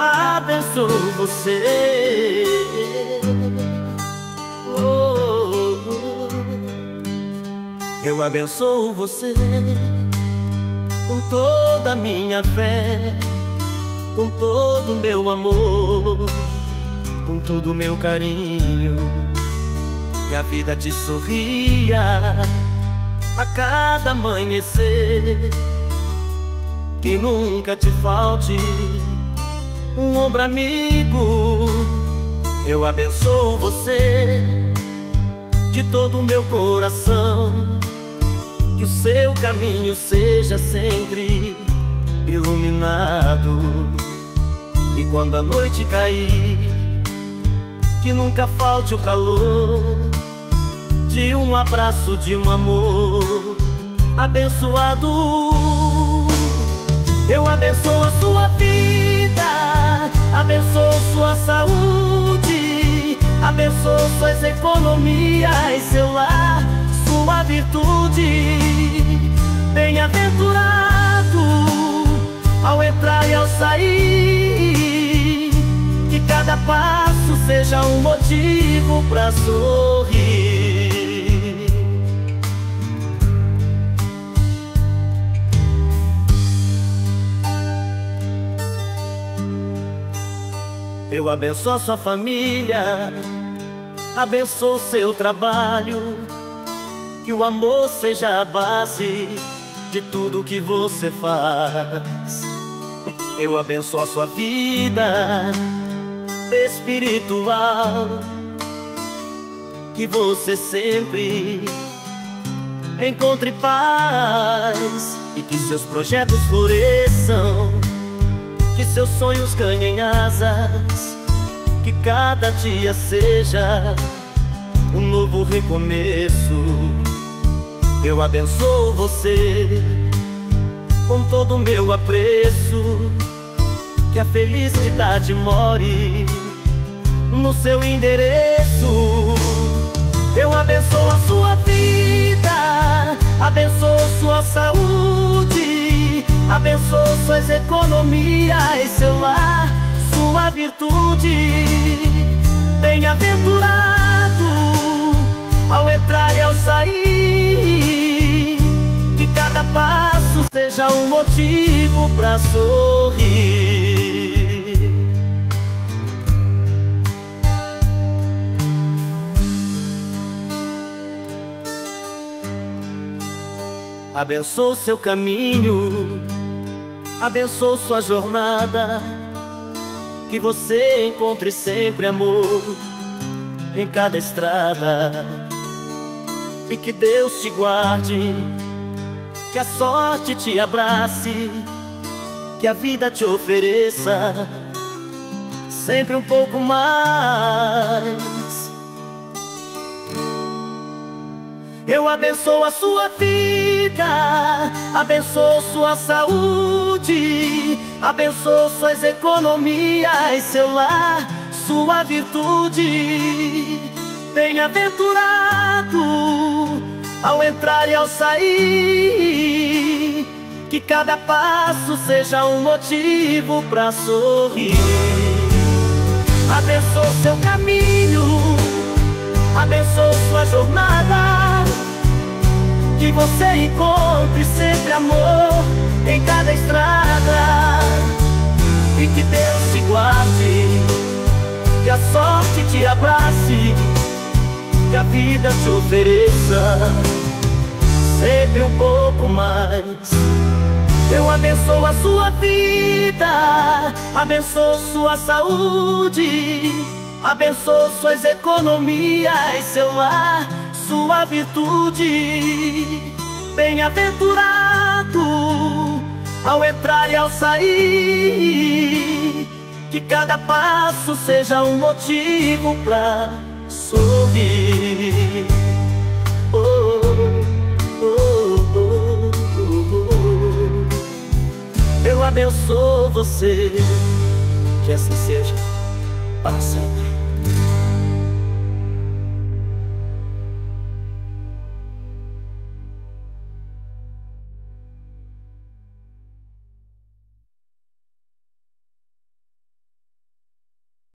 abençoo você. Oh, oh. Eu abençoo você com toda a minha fé, com todo o meu amor, com todo o meu carinho. Que a vida te sorria a cada amanhecer, que nunca te falte um ombro amigo. Eu abençoo você de todo o meu coração, que o seu caminho seja sempre iluminado, e quando a noite cair, que nunca falte o calor de um abraço, de um amor abençoado. Eu abençoo a sua vida, abençoo sua saúde, abençoo suas economias, seu lar, sua virtude. Bem-aventurado ao entrar e ao sair, que cada passo seja um motivo pra sorrir. Eu abençoo a sua família, abençoo seu trabalho, que o amor seja a base de tudo que você faz. Eu abençoo a sua vida espiritual, que você sempre encontre paz, e que seus projetos floresçam, que seus sonhos ganhem asas, que cada dia seja um novo recomeço. Eu abençoo você com todo o meu apreço, que a felicidade more no seu endereço. Eu abençoo a sua vida, abençoo sua saúde, abençoo suas economias, seu lar, sua virtude. Bem-aventurado ao entrar e ao sair, que cada passo seja um motivo pra sorrir. Abençoo seu caminho, abençoo sua jornada, que você encontre sempre amor em cada estrada, e que Deus te guarde, que a sorte te abrace, que a vida te ofereça sempre um pouco mais. Eu abençoo a sua vida, abençoo sua saúde, abençoo suas economias, seu lar, sua virtude. Bem-aventurado ao entrar e ao sair, que cada passo seja um motivo pra sorrir. Abençoo seu caminho, abençoo sua jornada, que você encontre sempre amor em cada estrada, e que Deus te guarde, que a sorte te abrace, que a vida te ofereça sempre um pouco mais. Eu abençoo a sua vida, abençoo sua saúde, abençoo suas economias, seu lar, sua virtude. Bem-aventurado ao entrar e ao sair, que cada passo seja um motivo pra sorrir. Oh, oh, oh, oh. Eu abençoo você, que assim seja para sempre.